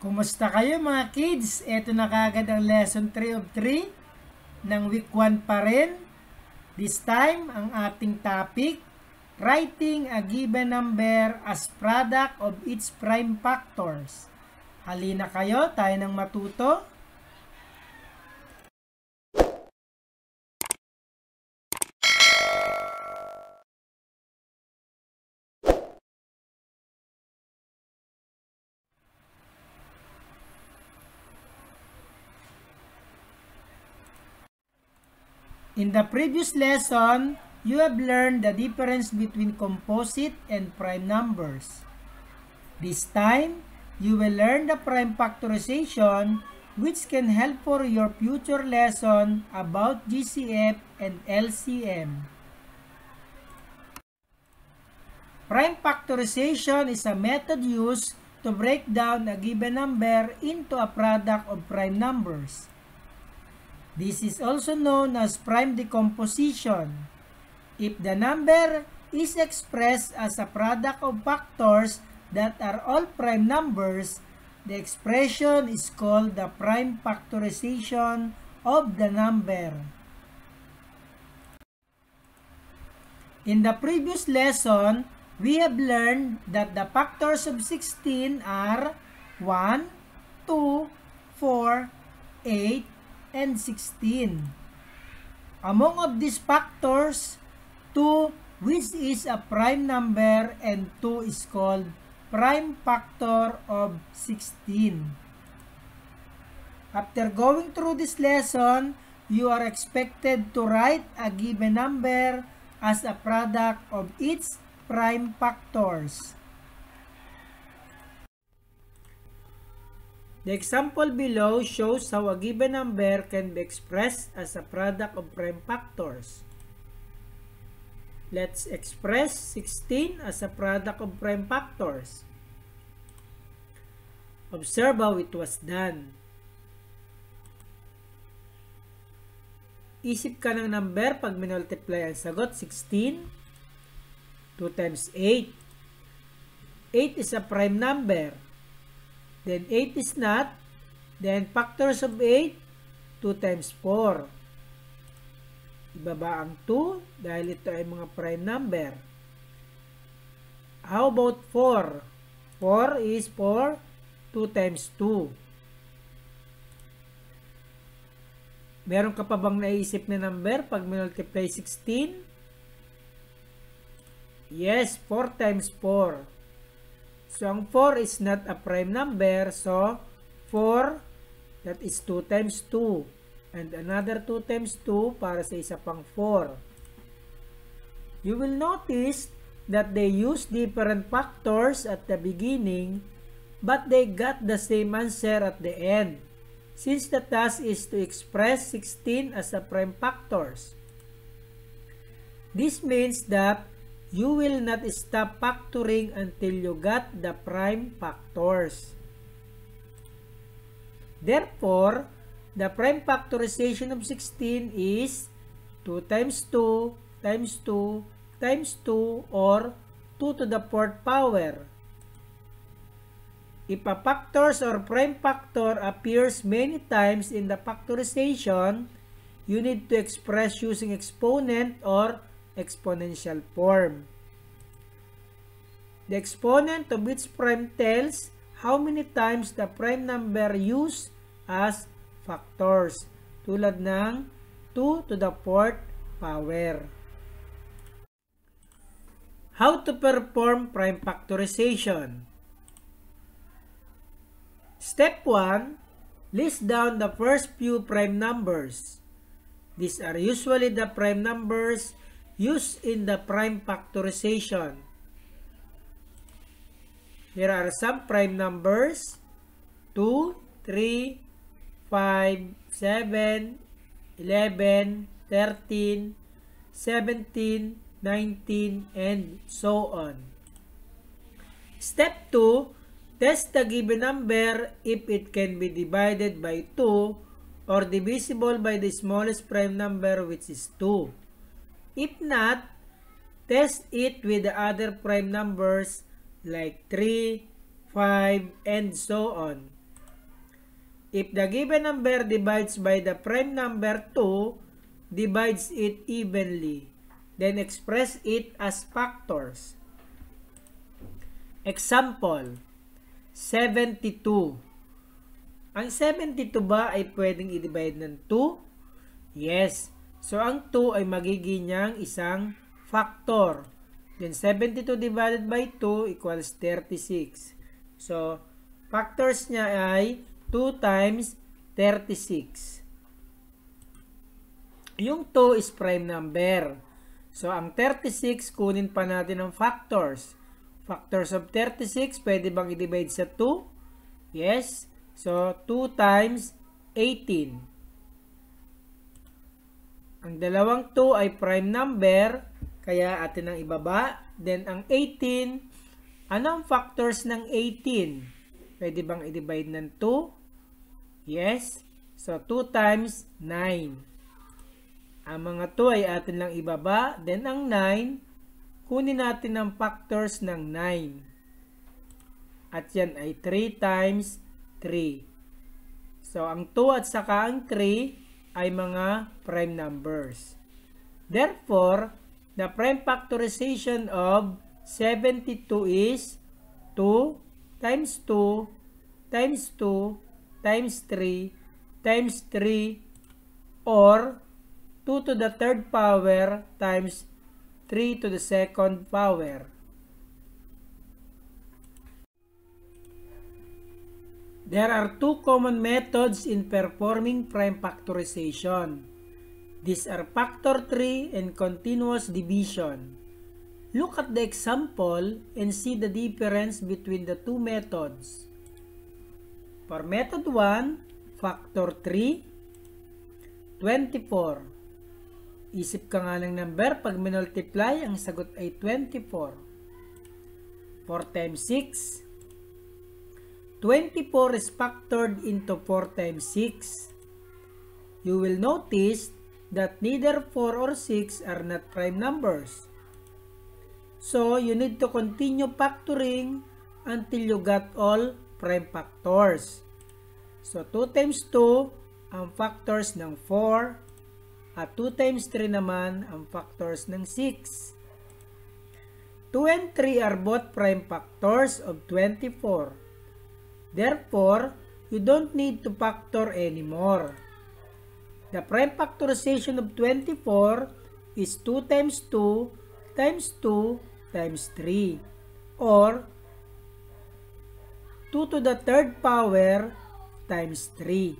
Kumusta kayo mga kids? Ito na kagad ang lesson 3 of 3 ng week 1 pa rin. This time, ang ating topic, writing a given number as product of its prime factors. Halina kayo, tayo nang matuto. In the previous lesson, you have learned the difference between composite and prime numbers. This time, you will learn the prime factorization, which can help for your future lesson about GCF and LCM. Prime factorization is a method used to break down a given number into a product of prime numbers. This is also known as prime decomposition. If the number is expressed as a product of factors that are all prime numbers, the expression is called the prime factorization of the number. In the previous lesson, we have learned that the factors of 16 are 1, 2, 4, 8, and 16. Among of these factors, 2, which is a prime number, and 2 is called prime factor of 16. After going through this lesson, you are expected to write a given number as a product of its prime factors. The example below shows how a given number can be expressed as a product of prime factors. Let's express 16 as a product of prime factors. Observe how it was done. Isip ka ng number pag minultiply ang sagot, 16. 2 times 8. 8 is a prime number. Then 8 is not. Then factors of 8, 2 times 4. Ibaba ang 2 dahil ito ay mga prime number. How about 4? 4 is 4, 2 times 2. Meron ka pa bang naisip na number pag multiply 16? Yes, 4 times 4. So, ang 4 is not a prime number. So, 4, that is 2 times 2. And another 2 times 2 para sa isa pang 4. You will notice that they use different factors at the beginning, but they got the same answer at the end, since the task is to express 16 as a prime factors. This means that you will not stop factoring until you got the prime factors. Therefore, the prime factorization of 16 is 2 times 2 times 2 times 2 or 2 to the 4th power. If a factors or prime factor appears many times in the factorization, you need to express using exponent or exponential form. The exponent of each prime tells how many times the prime number used as factors, tulad ng 2 to the 4th power. How to perform prime factorization? Step 1. List down the first few prime numbers. These are usually the prime numbers used in the prime factorization. Here are some prime numbers: 2, 3, 5, 7, 11, 13, 17, 19, and so on. Step 2, test the given number if it can be divided by 2 or divisible by the smallest prime number, which is 2. If not, test it with the other prime numbers like 3, 5, and so on. If the given number divides by the prime number 2, divides it evenly, then express it as factors. Example, 72. Ang 72 ba ay pwedeng i-divide ng 2? Yes. So, ang 2 ay magiging niyang isang factor. Then, 72 divided by 2 equals 36. So, factors niya ay 2 times 36. Yung 2 is prime number. So, ang 36, kunin pa natin ang factors. Factors of 36, pwede bang i-divide sa 2? Yes. So, 2 times 18. Ang dalawang 2 ay prime number, kaya atin ang ibaba. Then, ang 18, anong factors ng 18? Pwede bang i-divide ng 2? Yes. So, 2 times 9. Ang mga 2 ay atin lang ibaba. Then, ang 9, kunin natin ang factors ng 9. At yan ay 3 times 3. So, ang 2 at saka ang 3 ay mga prime numbers. Therefore, the prime factorization of 72 is 2 times 2 times 2 times 3 times 3 or 2 to the third power times 3 to the second power. There are two common methods in performing prime factorization. These are factor 3 and continuous division. Look at the example and see the difference between the two methods. For method 1, factor 3, 24. Isip ka nga ng number, pag minultiply, ang sagot ay 24. 4 times 6. 24 is factored into 4 times 6. You will notice that neither 4 or 6 are not prime numbers. So, you need to continue factoring until you got all prime factors. So, 2 times 2 ang factors ng 4. At 2 times 3 naman ang factors ng 6. 2 and 3 are both prime factors of 24. Therefore, you don't need to factor anymore. The prime factorization of 24 is 2 times 2 times 2 times 3 or 2 to the third power times 3.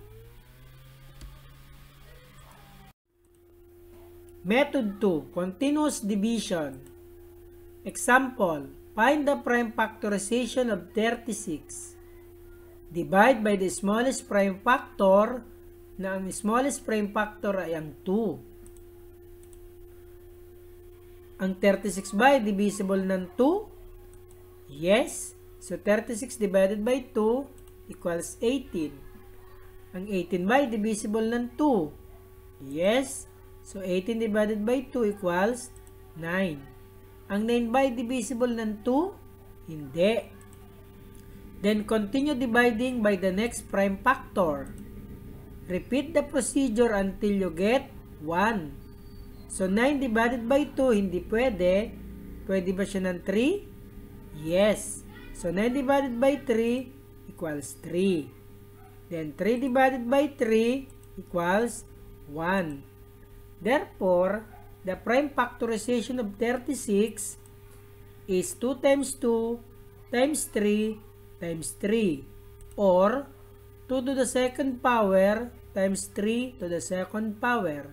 Method 2, continuous division. Example, find the prime factorization of 36. Divide by the smallest prime factor, na ang smallest prime factor ay ang 2. Ang 36 ba ay divisible ng 2? Yes. So, 36 divided by 2 equals 18. Ang 18 ba ay divisible ng 2? Yes. So, 18 divided by 2 equals 9. Ang 9 ba ay divisible ng 2? Hindi. Then, continue dividing by the next prime factor. Repeat the procedure until you get 1. So, 9 divided by 2, hindi pwede. Pwede ba siya ng 3? Yes. So, 9 divided by 3 equals 3. Then, 3 divided by 3 equals 1. Therefore, the prime factorization of 36 is 2 times 2 times 3 times 3 or 2 to the second power times 3 to the second power.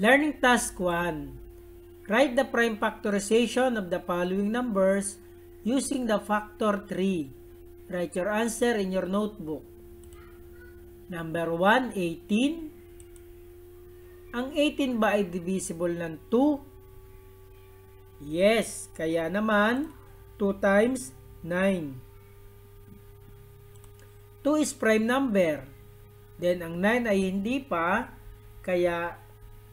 Learning task 1. Write the prime factorization of the following numbers using the factor 3. Write your answer in your notebook. Number 1, 18. Ang 18 ba ay divisible ng 2? Yes. Kaya naman, 2 times 9. 2 is prime number. Then, ang 9 ay hindi pa. Kaya,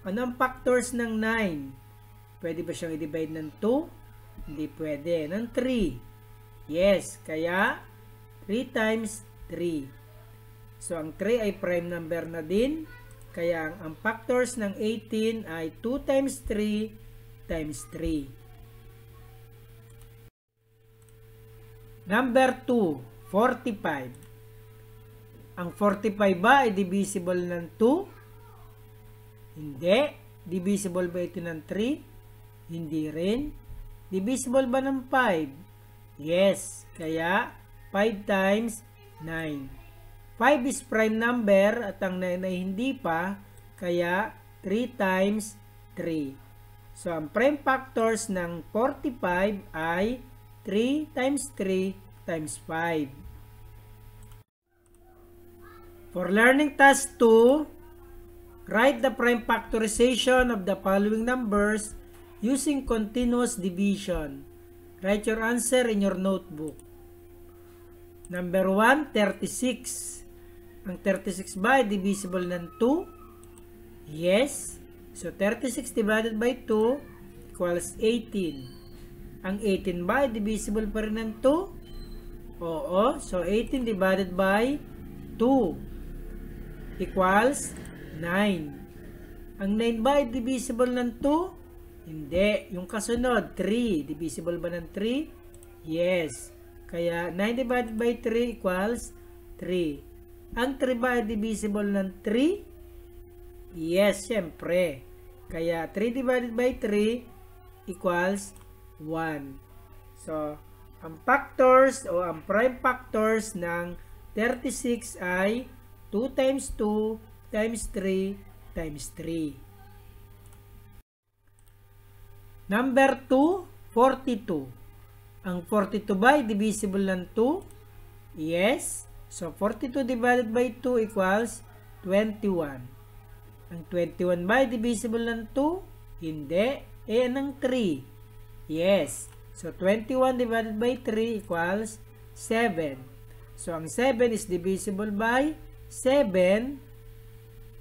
anong factors ng 9? Pwede ba siyang i-divide ng 2? Hindi pwede. Ng 3? Yes. Kaya, 3 times 3. So, ang 3 ay prime number na din. Kaya ang factors ng 18 ay 2 times 3 times 3. Number 2, 45. Ang 45 ba ay divisible ng 2? Hindi. Divisible ba ito ng 3? Hindi rin. Divisible ba ng 5? Yes. Kaya 5 times 9. 5 is prime number at ang 9 ay hindi pa. Kaya 3 times 3. So, ang prime factors ng 45 ay 3 times 3 times 5. For learning task 2, write the prime factorization of the following numbers using continuous division. Write your answer in your notebook. Number 1, 36. Ang 36 ba ay divisible ng 2? Yes. So, 36 divided by 2 equals 18. Ang 18 ba ay divisible pa rin ng 2? Oo. So, 18 divided by 2 equals 9. Ang 9 ba ay divisible ng 2? Hindi. Yung kasunod, 3. Divisible ba ng 3? Yes. Kaya, 9 divided by 3 equals 3. Ang 3 ba ay divisible ng 3? Yes, syempre. Kaya, 3 divided by 3 equals 1. So, ang factors o ang prime factors ng 36 ay 2 times 2 times 3 times 3. Number 2, 42. Ang 42 ba ay divisible ng 2? Yes. So, 42 divided by 2 equals 21. Ang 21 ba ay divisible ng 2? Hindi. Eh, ang 3. Yes. So, 21 divided by 3 equals 7. So, ang 7 is divisible by 7.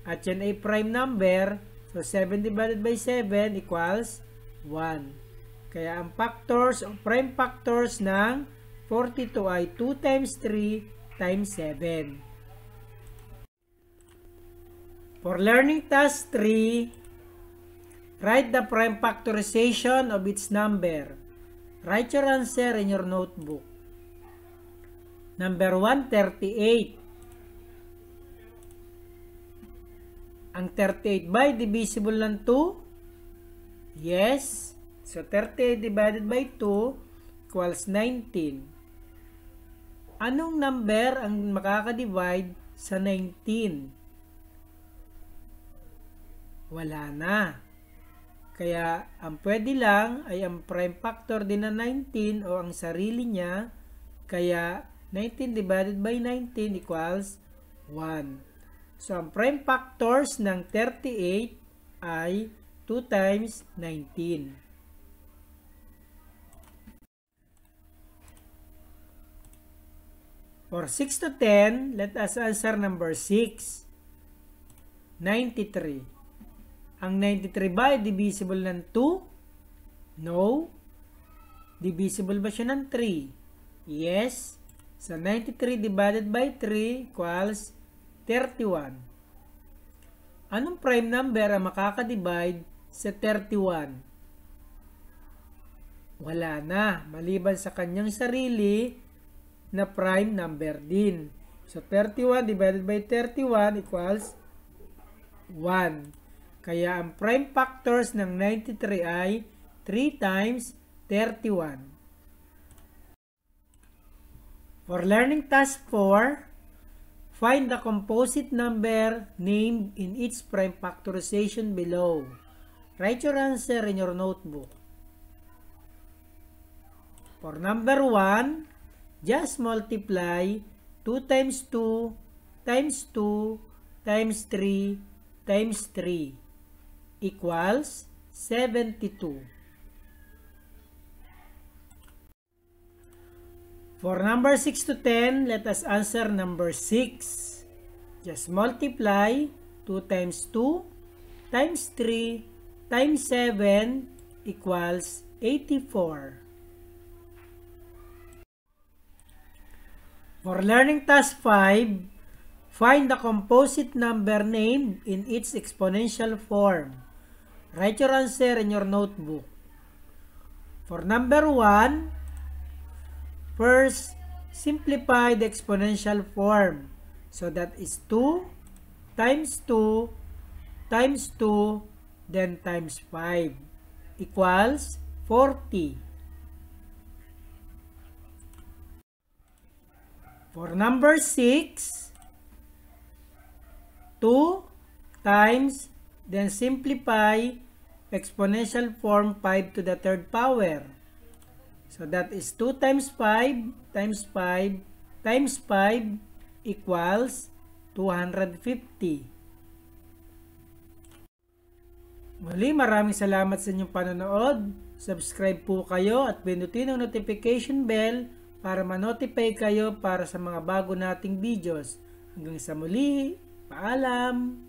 At yan ay prime number. So, 7 divided by 7 equals 1. Kaya, ang factors, ang prime factors ng 42 ay 2 times 3 times 7. For learning task 3, write the prime factorization of its number. Write your answer in your notebook. Number 1, 38. Ang 38 ba ay divisible ng 2? Yes. So, 38 divided by 2 equals 19. Anong number ang makakadivide sa 19? Wala na. Kaya, ang pwede lang ay ang prime factor din na 19 o ang sarili niya. Kaya, 19 divided by 19 equals 1. So, ang prime factors ng 38 ay 2 times 19. For 6 to 10, let us answer number 6. 93. Ang 93 ba ay divisible ng 2? No. Divisible ba siya ng 3? Yes. So, 93 divided by 3 equals 31. Anong prime number ang makakadivide sa 31? Wala na. Maliban sa kanyang sarili na prime number din. So, 31 divided by 31 equals 1. Kaya ang prime factors ng 93 ay 3 times 31. For learning task 4, find the composite number named in its prime factorization below. Write your answer in your notebook. For number 1, just multiply 2 times 2 times 2 times 3 times 3. Equals 72. For number 6 to 10, let us answer number 6. Just multiply 2 times 2 times 3 times 7 equals 84. For learning task 5, find the composite number named in its exponential form. Write your answer in your notebook. For number 1, first, simplify the exponential form. So that is 2 times 2 times 2, then times 5 equals 40. For number 6, 2 times, then simplify exponential form 5 to the third power. So that is 2 times 5 times 5 times 5 equals 250. Muli, maraming salamat sa inyong panonood. Subscribe po kayo at pindutin ang notification bell para ma-notify kayo para sa mga bago nating videos. Hanggang sa muli, paalam!